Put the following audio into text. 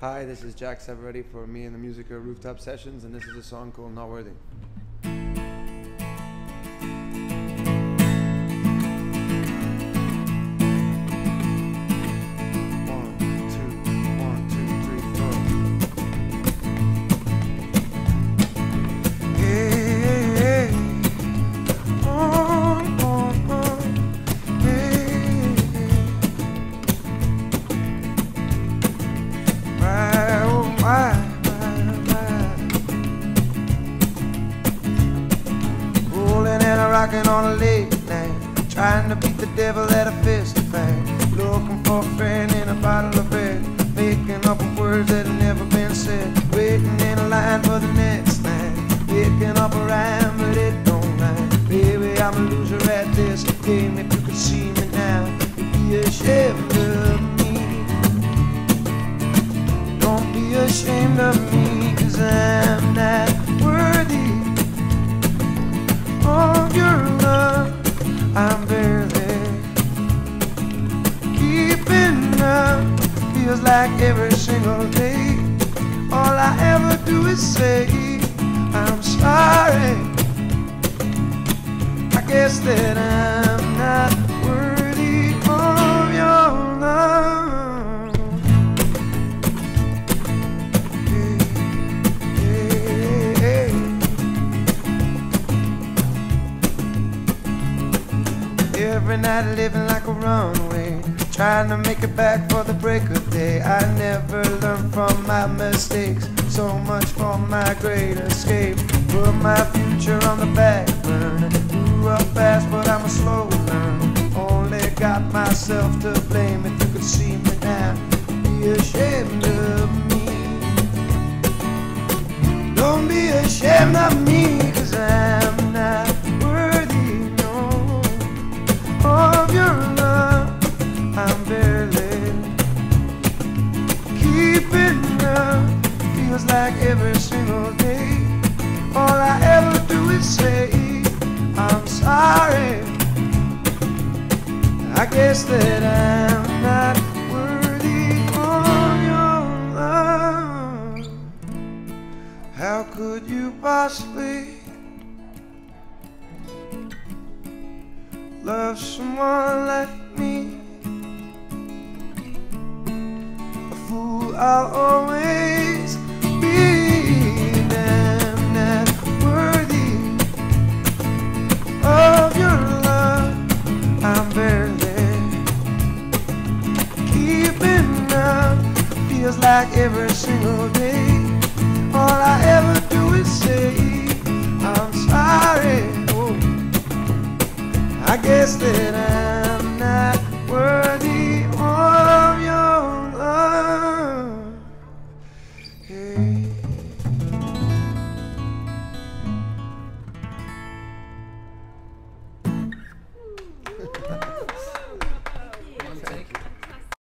Hi, this is Jack Savoretti for Me and the Musica Rooftop Sessions, and this is a song called Not Worthy. Rocking on a late night, trying to beat the devil at a fist fight, looking for a friend in a bottle of red, making up words that have never been said, waiting in a line for the next night, picking up a rhyme but it don't rhyme. Baby, I'm a loser at this game. If you could see me now, you'd be ashamed of me. Don't be ashamed of me, 'cause I'm not worthy of your love. I'm barely keeping up. Feels like every single day all I ever do is say I'm sorry. I guess that I'm not worthy of your love. Every night living like a runaway, trying to make it back for the break of day. I never learned from my mistakes, so much for my great escape. Put my future on the back burner. Grew up fast, but I'm a slow learner. Only got myself to blame. If you could see me now, be ashamed of me. Don't be ashamed of me, 'cause I'm not of your love. I'm barely keeping up. Feels like every single day all I ever do is say I'm sorry. I guess that I'm not worthy of your love. How could you possibly love someone like me? A fool I'll always be. I'm not worthy of your love. I'm barely keeping up. Feels like every single day all I ever do is say I'm sorry. I guess that I'm not worthy.